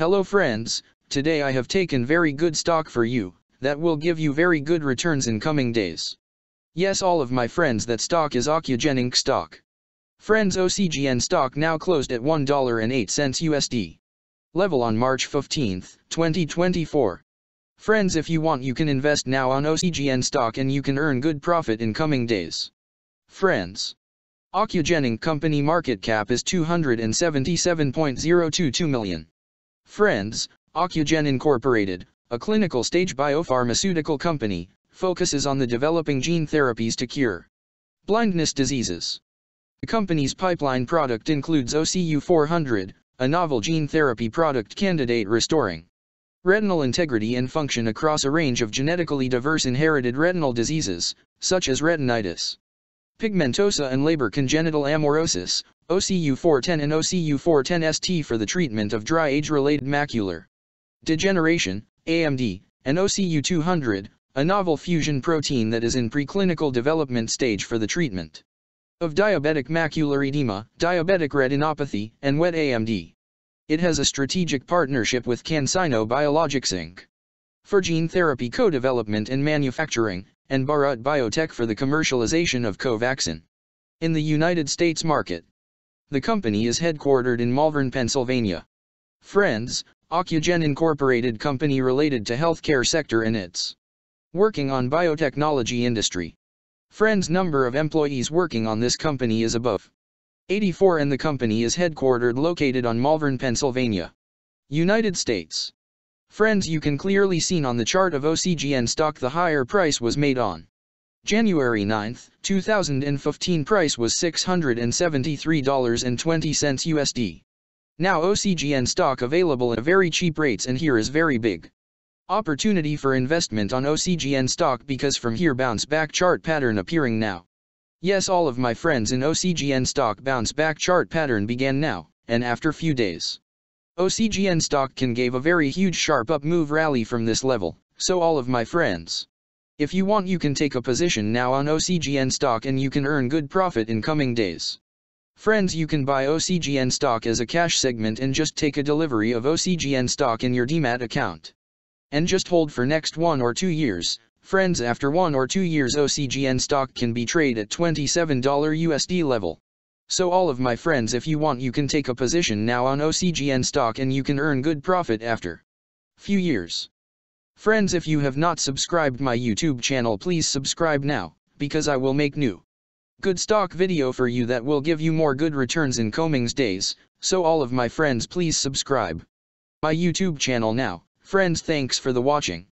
Hello friends, today I have taken very good stock for you, that will give you very good returns in coming days. Yes, all of my friends, that stock is Ocugen Inc. stock. Friends, OCGN stock now closed at $1.08 USD. Level on March 15, 2024. Friends, if you want you can invest now on OCGN stock and you can earn good profit in coming days. Friends, Ocugen Inc. company market cap is $277.022 million. Friends, Ocugen Incorporated, a clinical stage biopharmaceutical company, focuses on the developing gene therapies to cure blindness diseases. The company's pipeline product includes OCU-400, a novel gene therapy product candidate restoring retinal integrity and function across a range of genetically diverse inherited retinal diseases, such as retinitis pigmentosa and Leber congenital amaurosis, OCU-410 and OCU-410ST for the treatment of dry age-related macular degeneration, AMD, and OCU-200, a novel fusion protein that is in preclinical development stage for the treatment of diabetic macular edema, diabetic retinopathy, and wet AMD. It has a strategic partnership with CanSino Biologics Inc. for gene therapy co-development and manufacturing, and Bharat Biotech for the commercialization of Covaxin in the United States market. The company is headquartered in Malvern, Pennsylvania. Friends, Ocugen Incorporated company related to healthcare sector and it's working on biotechnology industry. Friends, number of employees working on this company is above 84 and the company is headquartered located on Malvern, Pennsylvania, United States. Friends, you can clearly seen on the chart of OCGN stock the higher price was made on January 9, 2015. Price was $673.20 USD. Now OCGN stock available at very cheap rates, and here is very big opportunity for investment on OCGN stock because from here bounce back chart pattern appearing now. Yes, all of my friends, in OCGN stock bounce back chart pattern began now, and after few days OCGN stock can give a very huge sharp up move rally from this level, so all of my friends, if you want you can take a position now on OCGN stock and you can earn good profit in coming days. Friends, you can buy OCGN stock as a cash segment and just take a delivery of OCGN stock in your DMAT account. And just hold for next 1 or 2 years, friends. After 1 or 2 years OCGN stock can be traded at $27 USD level. So all of my friends, if you want you can take a position now on OCGN stock and you can earn good profit after few years. Friends, if you have not subscribed my YouTube channel, please subscribe now, because I will make new good stock video for you that will give you more good returns in coming days, so all of my friends please subscribe my YouTube channel now. Friends, thanks for the watching.